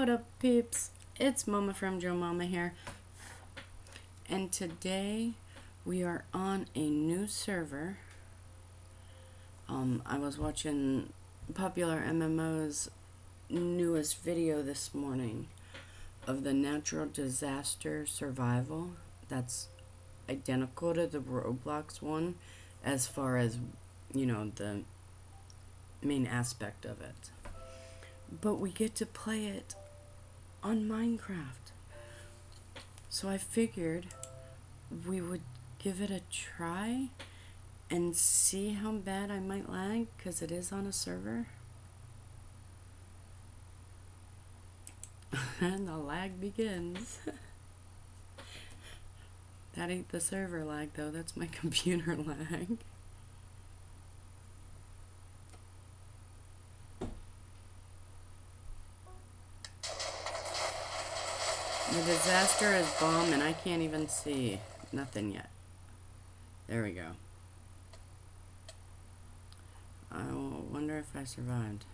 What up, peeps? It's Mama from Joe Mama here, and today we are on a new server. I was watching Popular MMO's newest video this morning of the natural disaster survival that's identical to the Roblox one as far as, you know, the main aspect of it. But we get to play it on Minecraft. So I figured we would give it a try and see how bad I might lag, because it is on a server. And the lag begins. That ain't the server lag though, that's my computer lag. The disaster is bomb, and I can't even see nothing yet. There we go. I wonder if I survived.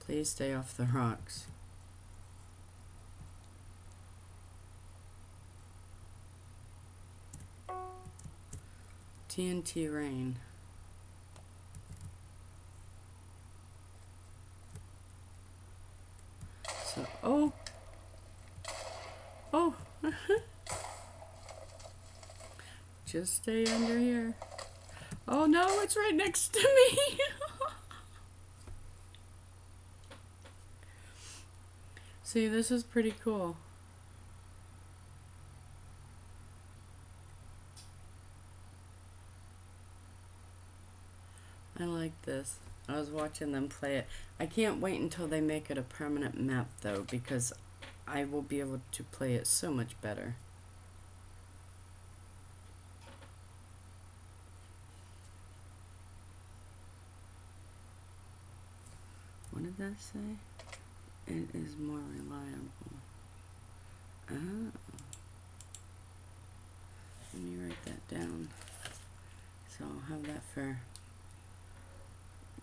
Please stay off the rocks. TNT rain. So, oh! Oh, just stay under here. Oh no, it's right next to me. See, this is pretty cool. I like this. I was watching them play it. I can't wait until they make it a permanent map though, because I will be able to play it so much better. What did that say? It is more reliable. Oh. Let me write that down. So I'll have that for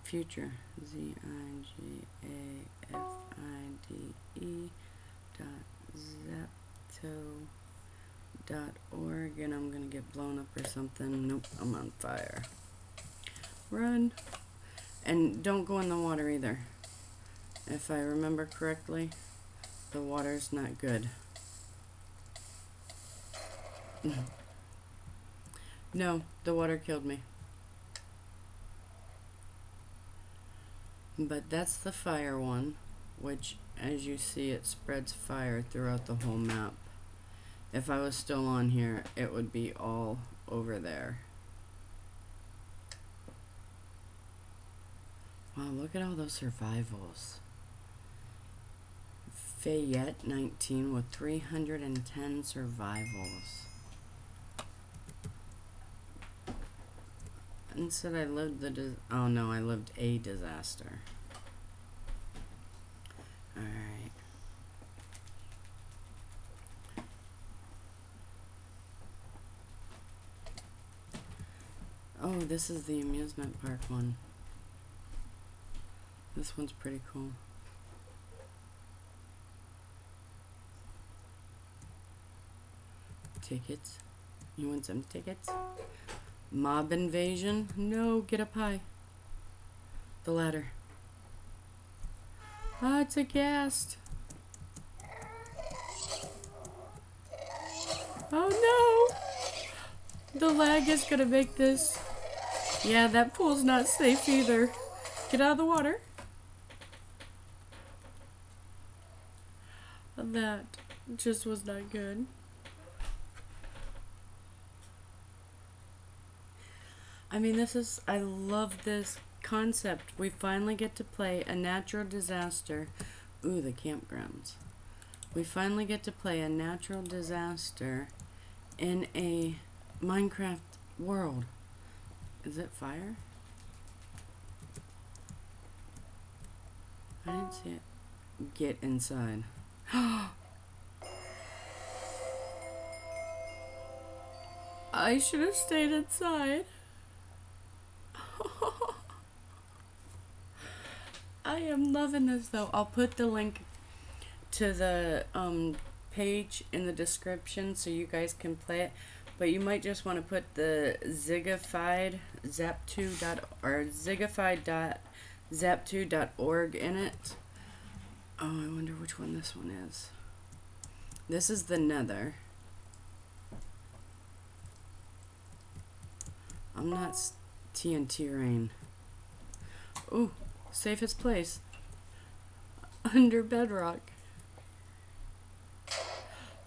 future. zigified.zapto.org, and I'm gonna get blown up or something. Nope, I'm on fire. Run, and don't go in the water either. If I remember correctly, the water's not good. No, the water killed me. But that's the fire one, which, as you see, it spreads fire throughout the whole map. If I was still on here, it would be all over there. Wow, look at all those survivals. Fayette 19 with 310 survivals. Instead, I lived the oh no, I lived a disaster. Alright. Oh, this is the amusement park one. This one's pretty cool. Tickets. You want some tickets? Mob invasion? No, get up high. The ladder. Ah, it's a ghast. Oh no! The lag is gonna make this. Yeah, that pool's not safe either. Get out of the water. That just was not good. I mean, this is, I love this concept. We finally get to play a natural disaster. Ooh, the campgrounds. We finally get to play a natural disaster in a Minecraft world. Is it fire? I didn't see it. Get inside. I should have stayed inside. I am loving this though. I'll put the link to the page in the description so you guys can play it. But you might just want to put the zigified.zapto.org in it. Oh, I wonder which one this one is. This is the Nether. I'm not TNT rain. Ooh, safest place. Under bedrock.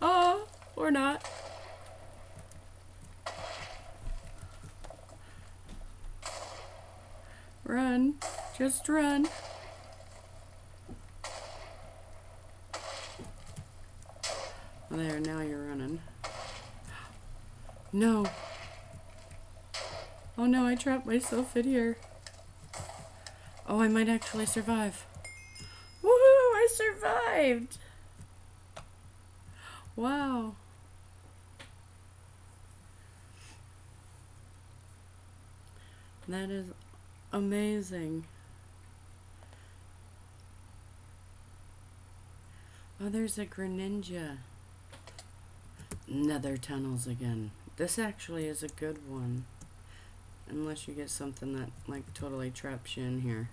Oh, or not. Run. Just run. There, now you're running. No. Oh no, I trapped myself in here. Oh, I might actually survive. Woohoo, I survived! Wow. That is amazing. Oh, there's a Greninja. Nether tunnels again. This actually is a good one. Unless you get something that, like, totally traps you in here.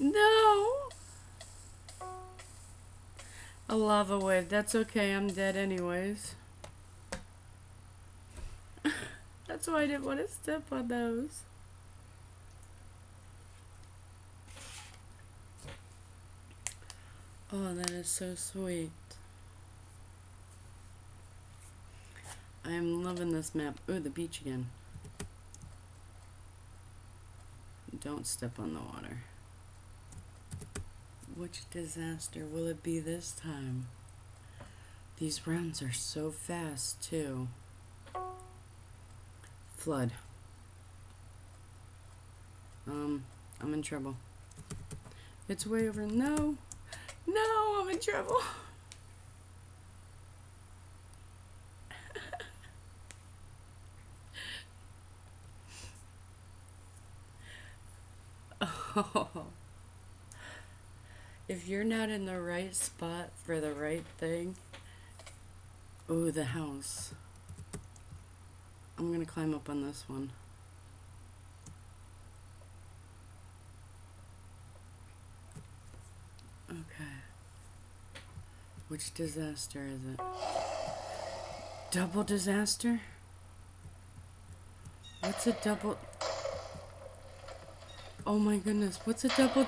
No! A lava wave. That's okay, I'm dead anyways. That's why I didn't want to step on those. Oh, that is so sweet. I am loving this map. Ooh, the beach again. Don't step on the water. Which disaster will it be this time? These rounds are so fast, too. Flood. I'm in trouble. It's way over. No! No, I'm in trouble! Oh. If you're not in the right spot for the right thing. Ooh, the house. I'm gonna climb up on this one. Okay. Which disaster is it? Double disaster? What's a double... Oh my goodness, what's a double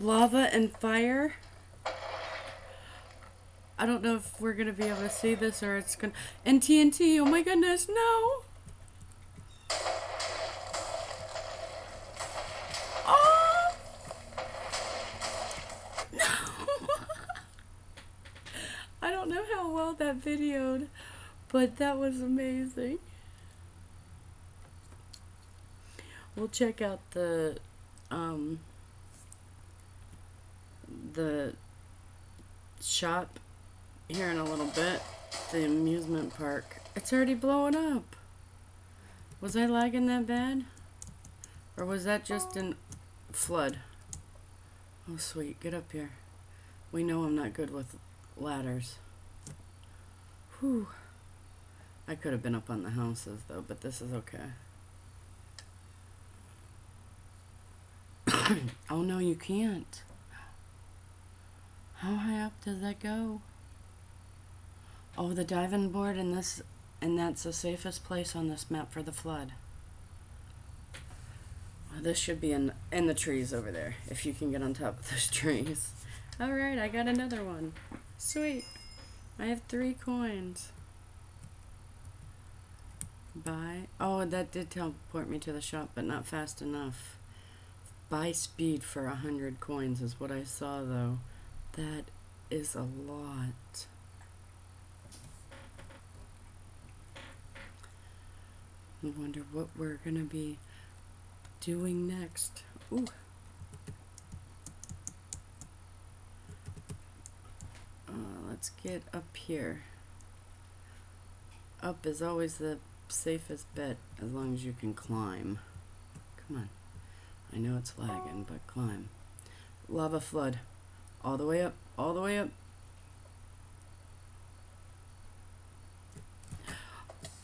lava and fire? I don't know if we're gonna be able to see this or it's gonna... And TNT, oh my goodness, no! Oh! No! I don't know how well that videoed, but that was amazing. We'll check out the shop here in a little bit, the amusement park. It's already blowing up. Was I lagging that bad? Or was that just a flood? Oh sweet, get up here. We know I'm not good with ladders. Whew. I could have been up on the houses though, but this is okay. Oh no, you can't. How high up does that go? Oh, the diving board and this, and that's the safest place on this map for the flood. Well, this should be in the trees over there, if you can get on top of those trees. Alright, I got another one. Sweet. I have 3 coins. Buy. Oh, that did teleport me to the shop, but not fast enough. Buy speed for 100 coins is what I saw though. That is a lot. I wonder what we're gonna be doing next. Ooh. Let's get up here. Up is always the safest bet as long as you can climb. Come on. I know it's lagging, but climb. Lava flood. All the way up. All the way up.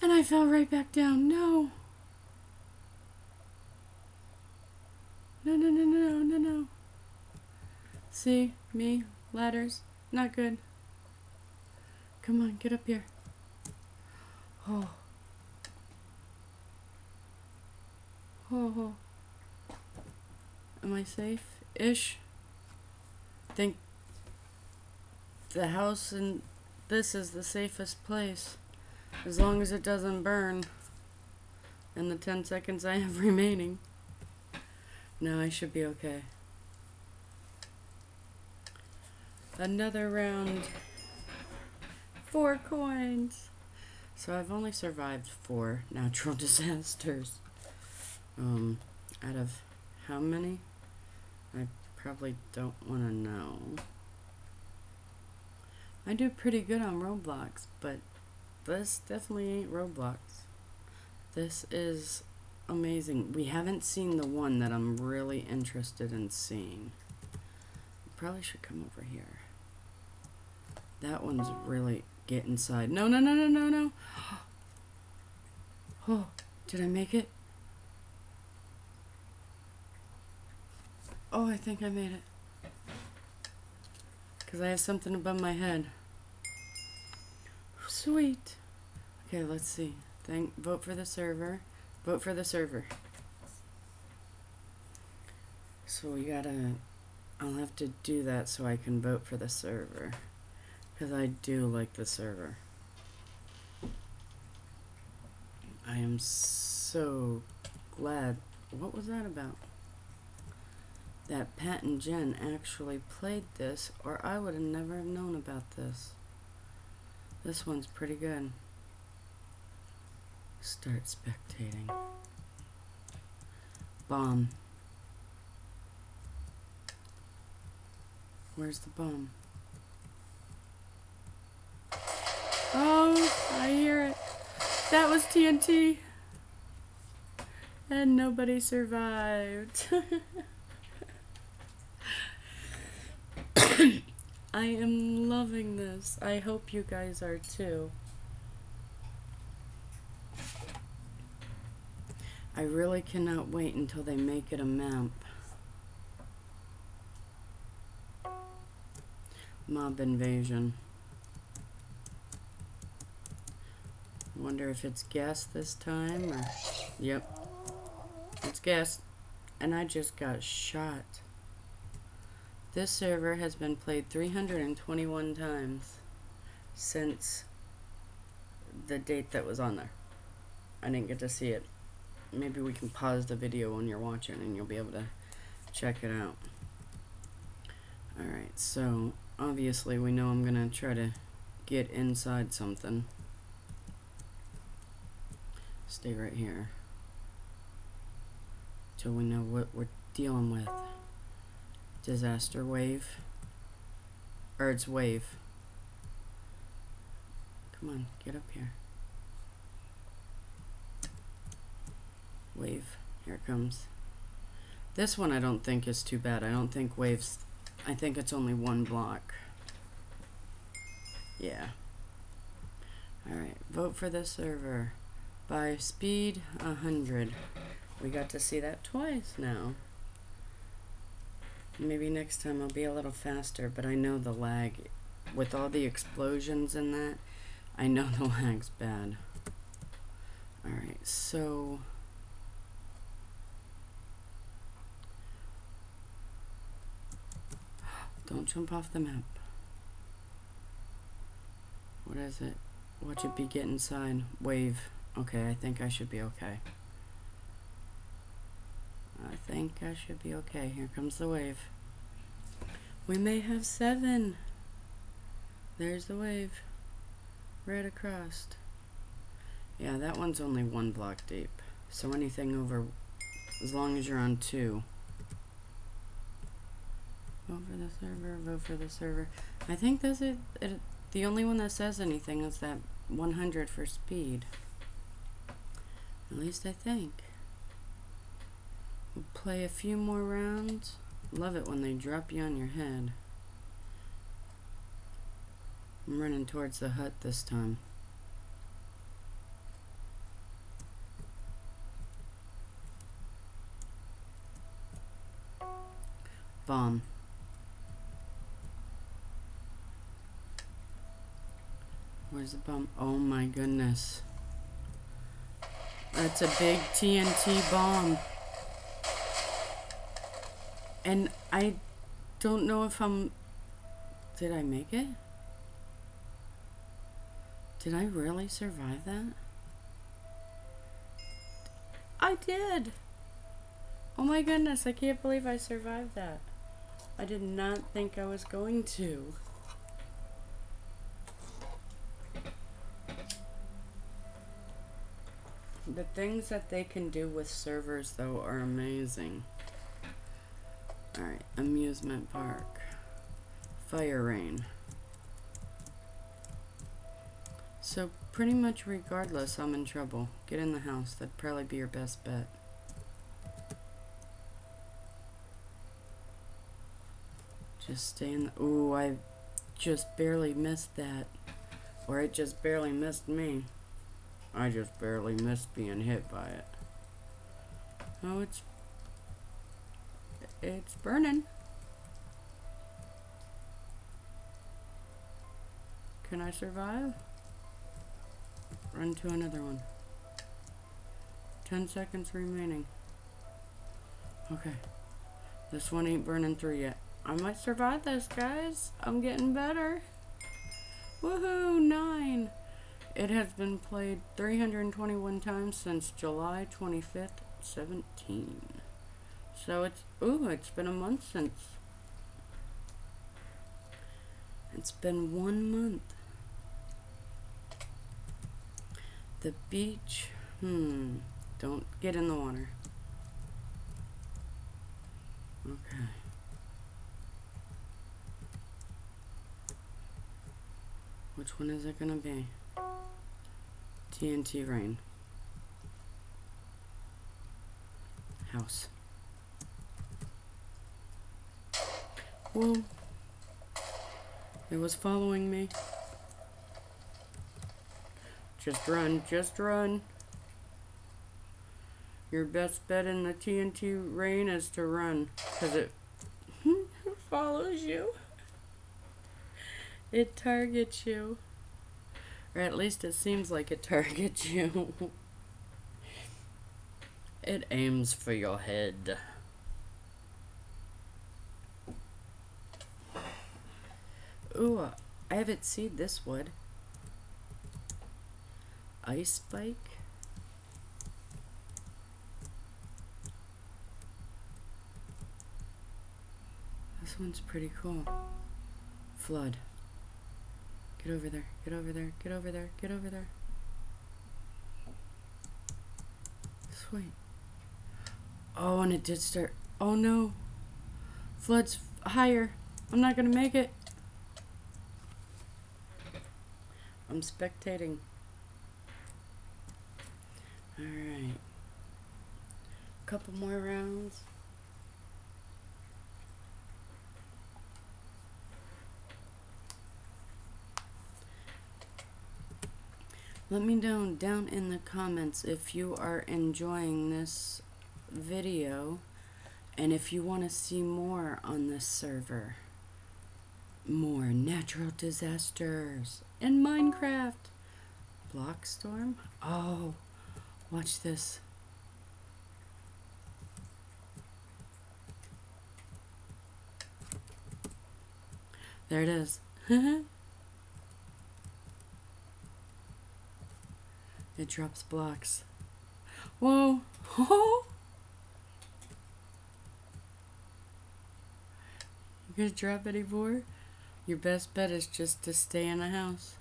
And I fell right back down. No. No, no, no, no, no, no. See? Me? Ladders? Not good. Come on, get up here. Oh. Oh. Am I safe-ish? I think the house in this is the safest place. As long as it doesn't burn. In the 10 seconds I have remaining. No, I should be okay. Another round. 4 coins. So I've only survived 4 natural disasters. Out of how many? I probably don't want to know. I do pretty good on Roblox, but this definitely ain't Roblox. This is amazing. We haven't seen the one that I'm really interested in seeing. Probably should come over here. That one's really... Get inside. No, no, no, no, no, no. Oh, did I make it? Oh, I think I made it. Because I have something above my head. Sweet. Okay, let's see. Vote for the server. Vote for the server. So we gotta... I'll have to do that so I can vote for the server. Because I do like the server. I am so glad. What was that about? That Pat and Jen actually played this, or I would have never have known about this. This one's pretty good. Start spectating. Bomb. Where's the bomb? Oh, I hear it. That was TNT. And nobody survived. I am loving this. I hope you guys are too. I really cannot wait until they make it a map. Mob invasion. Wonder if it's gas this time, or... Yep. It's gas. And I just got shot. This server has been played 321 times since the date that was on there. I didn't get to see it. Maybe we can pause the video when you're watching and you'll be able to check it out. Alright, so obviously we know I'm gonna try to get inside something. Stay right here till we know what we're dealing with. Disaster wave. Or it's wave. Come on, get up here. Wave. Here it comes. This one I don't think is too bad. I don't think waves... I think it's only one block. Yeah. Alright, vote for this server. By speed 100. We got to see that twice now. Maybe next time I'll be a little faster, but I know the lag with all the explosions in that. I know the lag's bad. All right, so don't jump off the map. What is it? Watch it be get inside. Wave. Okay, I think I should be okay. I think I should be okay. Here comes the wave. We may have 7. There's the wave. Right across. Yeah, that one's only one block deep. So anything over, as long as you're on 2. Vote for the server, vote for the server. I think that's it. The only one that says anything is that 100 for speed. At least I think. Play a few more rounds. Love it when they drop you on your head. I'm running towards the hut this time. Bomb. Where's the bomb? Oh my goodness. That's a big TNT bomb. And I don't know if I'm... Did I make it? Did I really survive that? I did! Oh my goodness, I can't believe I survived that. I did not think I was going to. The things that they can do with servers, though, are amazing. Alright, amusement park. Fire rain. So, pretty much regardless, I'm in trouble. Get in the house. That'd probably be your best bet. Just stay in the... Ooh, I just barely missed that. Or it just barely missed me. I just barely missed being hit by it. Oh, it's burning. Can I survive? Run to another one. 10 seconds remaining. Okay. This one ain't burning through yet. I might survive this, guys. I'm getting better. Woohoo! 9. It has been played 321 times since July 25th, 17. So it's been a month since. It's been 1 month. The beach, don't get in the water. Okay. Which one is it gonna be? TNT rain. House. Whoa. It was following me. Just run, just run. Your best bet in the TNT rain is to run, because it follows you. It targets you. Or at least it seems like it targets you. It aims for your head. Ooh, I haven't seen this wood. Ice spike. This one's pretty cool. Flood. Get over there, get over there, get over there, get over there. Sweet. Oh, and it did start. Oh no. Flood's higher. I'm not gonna make it. I'm spectating. Alright. Couple more rounds. Let me know down in the comments if you are enjoying this video and if you want to see more on this server. More natural disasters in Minecraft. Block storm. Oh, watch this. There it is. It drops blocks. Whoa. Oh. You gonna drop any more? Your best bet is just to stay in the house.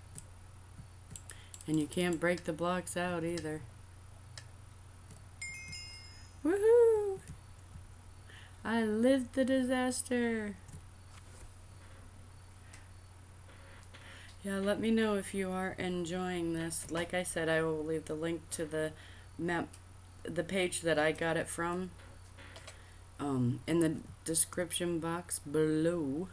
And you can't break the blocks out either. Woohoo! I lived the disaster! Yeah, let me know if you are enjoying this. Like I said, I will leave the link to the map, the page that I got it from. in the description box below.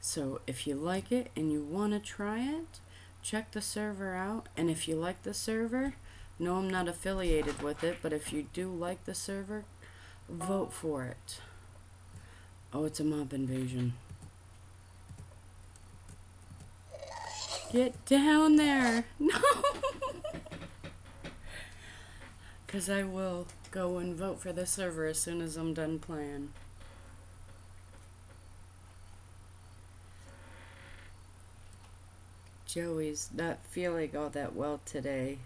So if you like it and you want to try it, check the server out. And if you like the server, no, I'm not affiliated with it, but if you do like the server, vote for it. Oh, it's a mob invasion. Get down there! No! Because I will go and vote for the server as soon as I'm done playing. Joey's not feeling all that well today,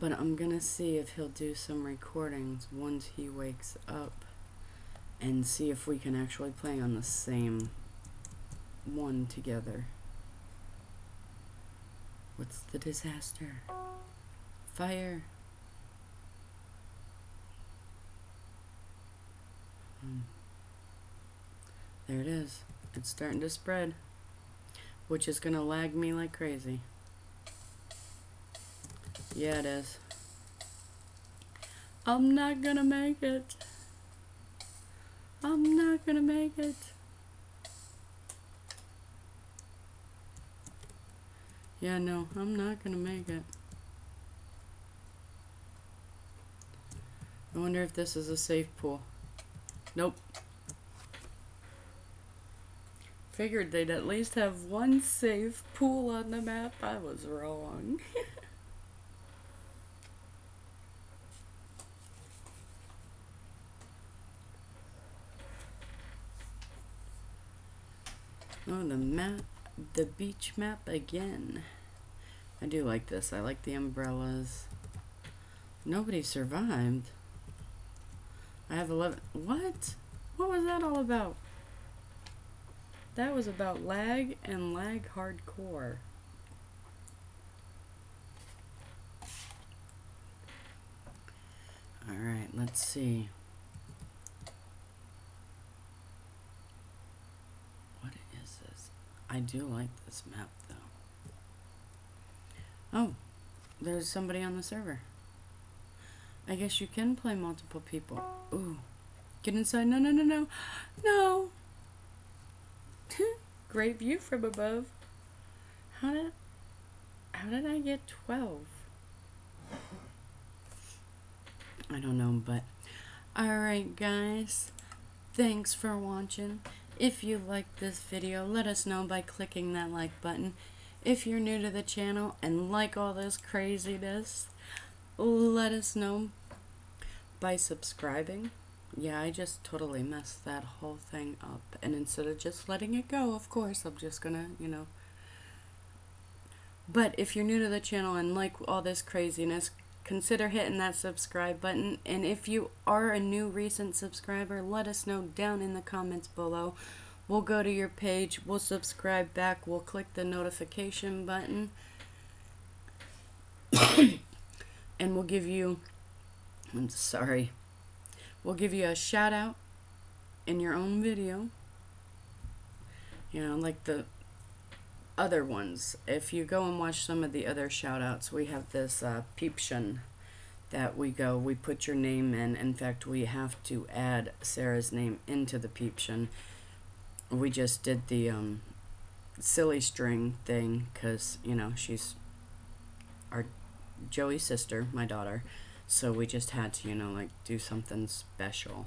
but I'm gonna see if he'll do some recordings once he wakes up and see if we can actually play on the same one together. What's the disaster? Fire. There it is. It's starting to spread, which is gonna lag me like crazy. Yeah, it is. I'm not gonna make it. I'm not gonna make it. Yeah, no, I'm not gonna make it. I wonder if this is a safe pool. Nope. Figured they'd at least have one safe pool on the map. I was wrong. Oh, the map, the beach map again. I do like this. I like the umbrellas. Nobody survived. I have 11. What? What was that all about? That was about lag and lag hardcore. All right, let's see. I do like this map, though. Oh, there's somebody on the server. I guess you can play multiple people. Ooh. Get inside. No, no, no, no. No! Great view from above. How did I get 12? I don't know, but... Alright, guys. Thanks for watching. If you liked this video, let us know by clicking that like button. If you're new to the channel and like all this craziness, let us know by subscribing. Yeah, I just totally messed that whole thing up. And instead of just letting it go, of course, I'm just gonna, you know. But if you're new to the channel and like all this craziness, consider hitting that subscribe button. And if you are a new recent subscriber, let us know down in the comments below. We'll go to your page, we'll subscribe back, we'll click the notification button, and we'll give you, I'm sorry, we'll give you a shout out in your own video, you know, like the other ones. If you go and watch some of the other shout outs, we have this peeption that we put your name in. In fact, we have to add Sarah's name into the peeption. We just did the silly string thing because, you know, she's our Joey's sister, my daughter, so we just had to, you know, like do something special.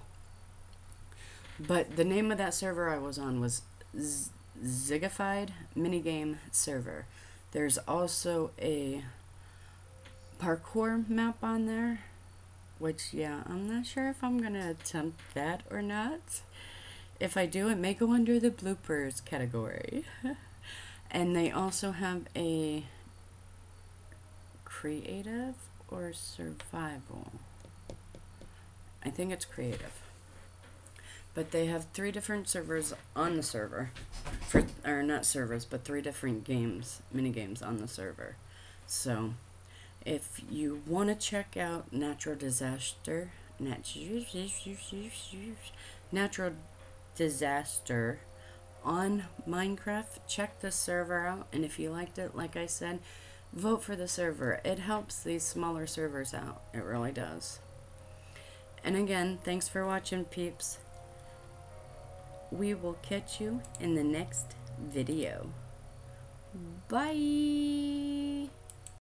But the name of that server I was on was Zigified Minigame Server. There's also a parkour map on there, which, yeah, I'm not sure if I'm gonna attempt that or not. If I do, it may go under the bloopers category. And they also have a creative or survival. I think it's creative. But they have three different servers on the server. Or not servers, but three different games, mini games on the server. So, if you want to check out natural disaster on Minecraft, check the server out. And if you liked it, like I said, vote for the server. It helps these smaller servers out. It really does. And again, thanks for watching, peeps. We will catch you in the next video. Bye!